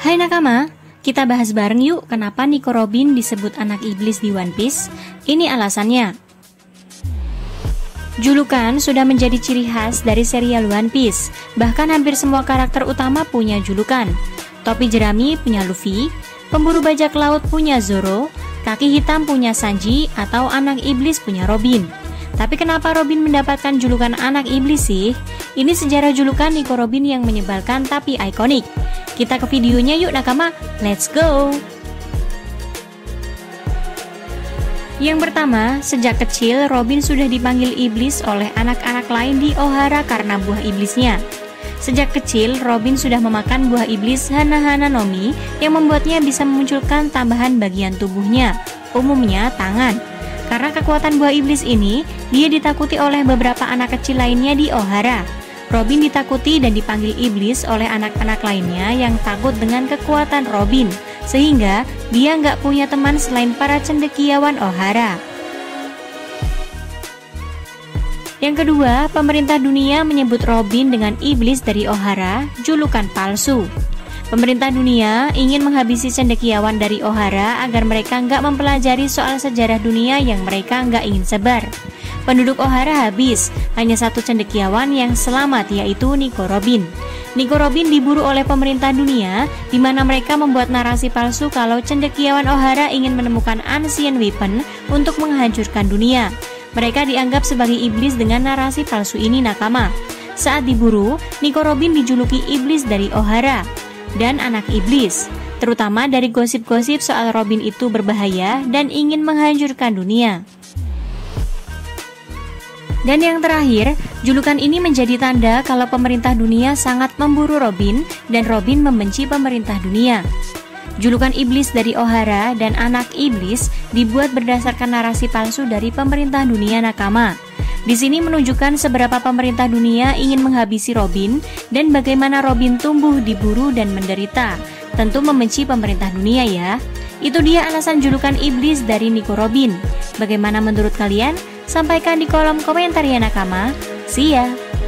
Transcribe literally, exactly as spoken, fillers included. Hai nakama, kita bahas bareng yuk kenapa Nico Robin disebut anak iblis di One Piece. Ini alasannya. Julukan sudah menjadi ciri khas dari serial One Piece. Bahkan hampir semua karakter utama punya julukan. Topi jerami punya Luffy, pemburu bajak laut punya Zoro, kaki hitam punya Sanji, atau anak iblis punya Robin. Tapi kenapa Robin mendapatkan julukan anak iblis sih? Ini sejarah julukan Nico Robin yang menyebalkan tapi ikonik. Kita ke videonya yuk nakama, let's go! Yang pertama, sejak kecil Robin sudah dipanggil iblis oleh anak-anak lain di Ohara karena buah iblisnya. Sejak kecil Robin sudah memakan buah iblis Hana Hana no Mi yang membuatnya bisa memunculkan tambahan bagian tubuhnya, umumnya tangan. Karena kekuatan buah iblis ini, dia ditakuti oleh beberapa anak kecil lainnya di Ohara. Robin ditakuti dan dipanggil iblis oleh anak-anak lainnya yang takut dengan kekuatan Robin, sehingga dia nggak punya teman selain para cendekiawan Ohara. Yang kedua, pemerintah dunia menyebut Robin dengan iblis dari Ohara, julukan palsu. Pemerintah dunia ingin menghabisi cendekiawan dari Ohara agar mereka nggak mempelajari soal sejarah dunia yang mereka nggak ingin sebar. Penduduk Ohara habis, hanya satu cendekiawan yang selamat yaitu Nico Robin. Nico Robin diburu oleh pemerintah dunia, di mana mereka membuat narasi palsu kalau cendekiawan Ohara ingin menemukan ancient weapon untuk menghancurkan dunia. Mereka dianggap sebagai iblis dengan narasi palsu ini nakama. Saat diburu, Nico Robin dijuluki iblis dari Ohara dan anak iblis, terutama dari gosip-gosip soal Robin itu berbahaya dan ingin menghancurkan dunia. Dan yang terakhir, julukan ini menjadi tanda kalau pemerintah dunia sangat memburu Robin dan Robin membenci pemerintah dunia. Julukan iblis dari Ohara dan anak iblis dibuat berdasarkan narasi palsu dari pemerintah dunia nakama. Di sini menunjukkan seberapa pemerintah dunia ingin menghabisi Robin dan bagaimana Robin tumbuh diburu dan menderita. Tentu membenci pemerintah dunia ya. Itu dia alasan julukan iblis dari Nico Robin. Bagaimana menurut kalian? Sampaikan di kolom komentar ya nakama. See ya!